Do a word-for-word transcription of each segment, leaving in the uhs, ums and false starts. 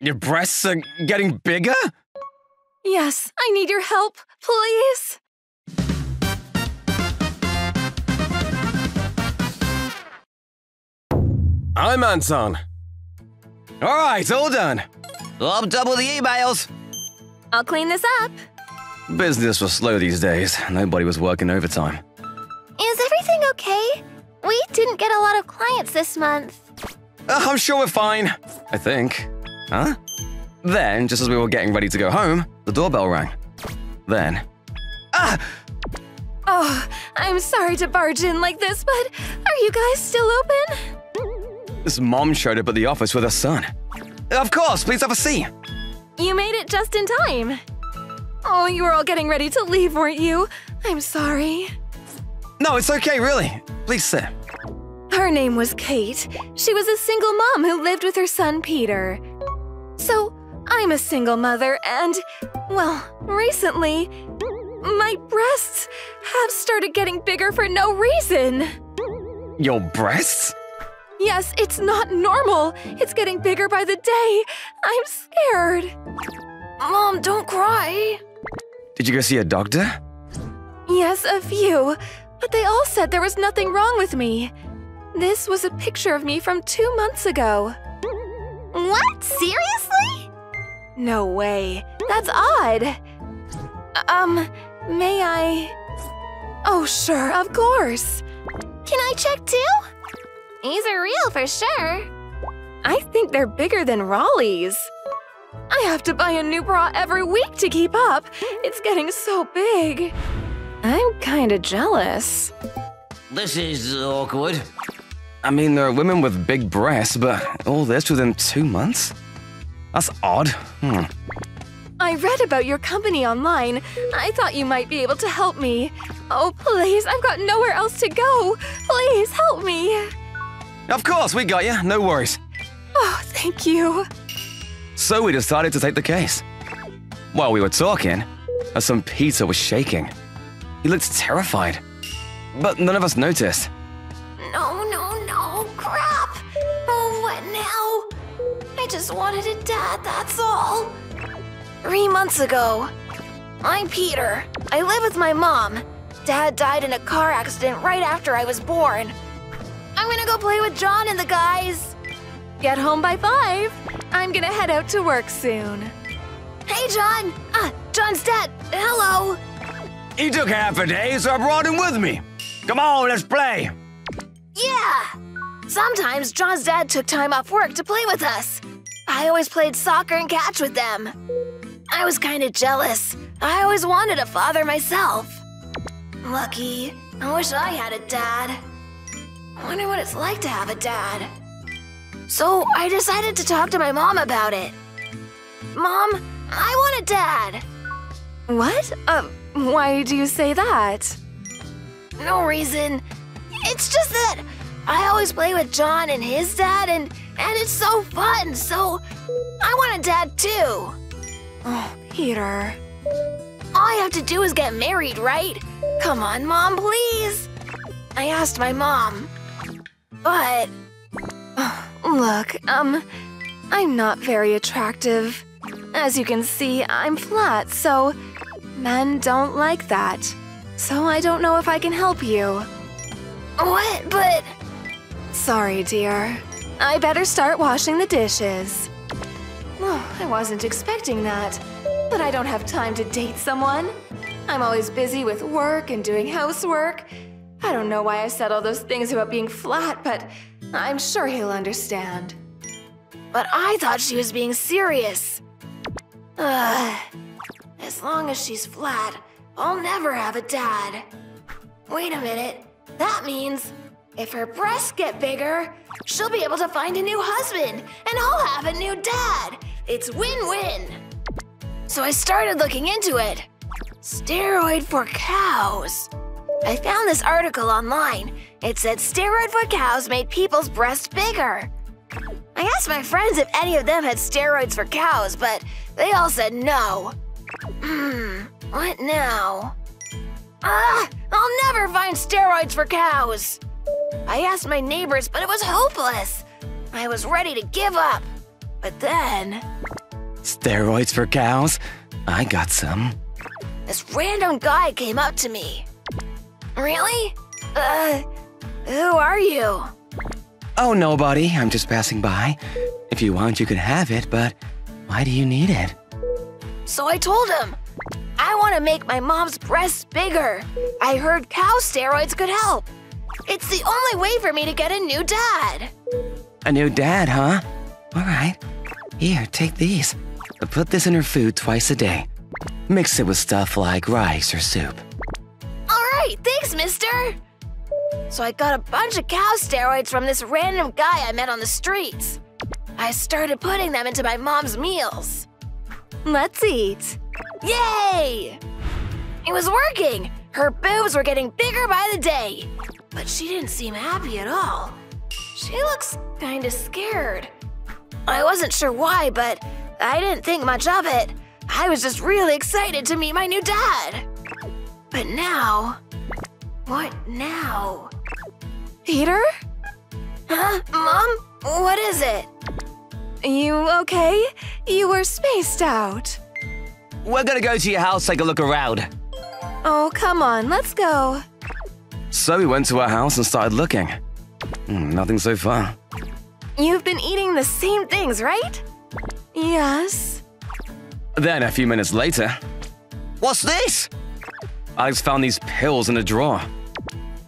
Your breasts are getting bigger? Yes, I need your help, please. I'm Anton. All right, all done. Up double the emails. I'll clean this up. Business was slow these days. Nobody was working overtime. Is everything okay? We didn't get a lot of clients this month. Uh, I'm sure we're fine. I think. Huh? Then, just as we were getting ready to go home, the doorbell rang. Then… Ah! Oh, I'm sorry to barge in like this, but are you guys still open? This mom showed up at the office with her son. Of course, please have a seat. You made it just in time. Oh, you were all getting ready to leave, weren't you? I'm sorry. No, it's okay, really. Please sit. Her name was Kate. She was a single mom who lived with her son, Peter. So, I'm a single mother and, well, recently, my breasts have started getting bigger for no reason. Your breasts? Yes, it's not normal. It's getting bigger by the day. I'm scared. Mom, don't cry. Did you go see a doctor? Yes, a few. But they all said there was nothing wrong with me. This was a picture of me from two months ago. What? Seriously? No way. That's odd. Um, may I… Oh, sure, of course. Can I check too? These are real for sure. I think they're bigger than Raleigh's. I have to buy a new bra every week to keep up. It's getting so big. I'm kinda jealous. This is awkward. I mean, there are women with big breasts, but all this within two months? That's odd. Hmm. I read about your company online. I thought you might be able to help me. Oh, please, I've got nowhere else to go. Please, help me. Of course, we got you. No worries. Oh, thank you. So we decided to take the case. While we were talking, our son Peter was shaking. He looked terrified, but none of us noticed. No, no, no, crap! Oh, what now? I just wanted a dad, that's all. Three months ago. I'm Peter. I live with my mom. Dad died in a car accident right after I was born. I'm gonna go play with John and the guys. Get home by five. I'm gonna head out to work soon. Hey, John! Ah, John's dad. Hello! He took half a day, so I brought him with me. Come on, let's play. Yeah! Sometimes John's dad took time off work to play with us. I always played soccer and catch with them. I was kind of jealous. I always wanted a father myself. Lucky. I wish I had a dad. Wonder what it's like to have a dad. So I decided to talk to my mom about it. Mom, I want a dad. What? Uh, why do you say that? No reason. It's just that I always play with John and his dad, and, and it's so fun, so I want a dad too. Oh, Peter. All I have to do is get married, right? Come on, Mom, please. I asked my mom. But… Look, um, I'm not very attractive. As you can see, I'm flat, so men don't like that. So I don't know if I can help you. What? But… Sorry, dear. I better start washing the dishes. Oh, I wasn't expecting that. But I don't have time to date someone. I'm always busy with work and doing housework. I don't know why I said all those things about being flat, but I'm sure he'll understand. But I thought she was being serious. Ugh. As long as she's flat, I'll never have a dad. Wait a minute. That means if her breasts get bigger, she'll be able to find a new husband, and I'll have a new dad. It's win-win. So I started looking into it. Steroid for cows. I found this article online. It said steroid for cows made people's breasts bigger. I asked my friends if any of them had steroids for cows, but they all said no. Hmm, what now? Ah! I'll never find steroids for cows! I asked my neighbors, but it was hopeless! I was ready to give up! But then… Steroids for cows? I got some. This random guy came up to me. Really? Uh, who are you? Oh, nobody. I'm just passing by. If you want, you can have it, but why do you need it? So I told him. I want to make my mom's breasts bigger. I heard cow steroids could help. It's the only way for me to get a new dad. A new dad, huh? All right. Here, take these. Put this in her food twice a day. Mix it with stuff like rice or soup. All right, thanks, mister. So I got a bunch of cow steroids from this random guy I met on the streets. I started putting them into my mom's meals. Let's eat. Yay! It was working! Her boobs were getting bigger by the day. But she didn't seem happy at all. She looks kinda scared. I wasn't sure why, but I didn't think much of it. I was just really excited to meet my new dad. But now… What now? Peter? Huh? Mom? What is it? You okay? You were spaced out. We're gonna go to your house, take a look around. Oh, come on, let's go. So we went to our house and started looking. Mm, nothing so far. You've been eating the same things, right? Yes. Then a few minutes later… What's this? Alex found these pills in a drawer.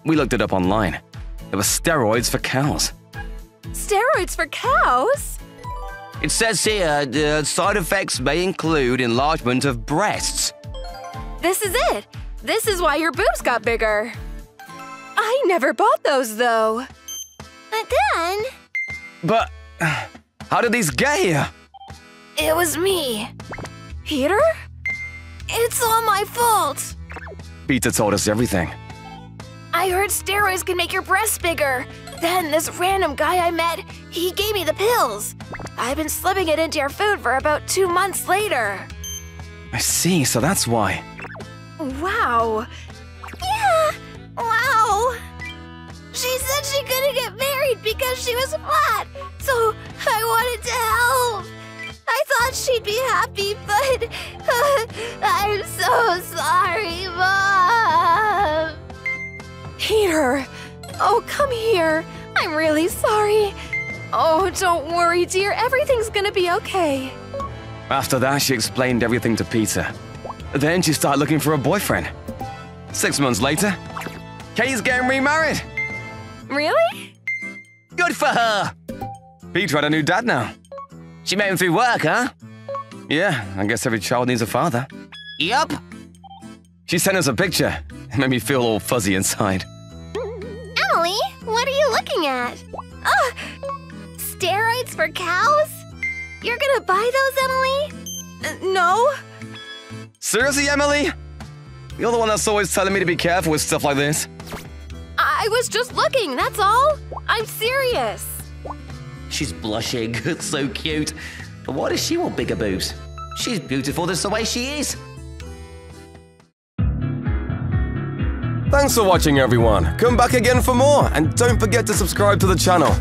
We looked it up online. They were steroids for cows. Steroids for cows? It says here, the side effects may include enlargement of breasts. This is it! This is why your boobs got bigger. I never bought those, though. But then… But… How did these get here? It was me. Peter? It's all my fault! Peter told us everything. I heard steroids can make your breasts bigger. Then this random guy I met, he gave me the pills. I've been slipping it into your food for about two months later. I see, so that's why. Wow. Yeah, wow. She said she couldn't get married because she was fat, so I wanted to help. I thought she'd be happy, but uh, I'm so sorry, Mom. Peter, oh, come here. I'm really sorry. Oh, don't worry, dear. Everything's gonna be okay. After that, she explained everything to Peter. Then she started looking for a boyfriend. Six months later, Kay's getting remarried. Really? Good for her. Peter had a new dad now. She met him through work, huh? Yeah, I guess every child needs a father. Yup. She sent us a picture. It made me feel all fuzzy inside. Emily, what are you looking at? Oh, steroids for cows? You're gonna buy those, Emily? Uh, no. Seriously, Emily? You're the one that's always telling me to be careful with stuff like this. I was just looking, that's all. I'm serious. She's blushing. It's so cute. But why does she want bigger boobs? She's beautiful just the way she is. Thanks for watching, everyone. Come back again for more, and don't forget to subscribe to the channel.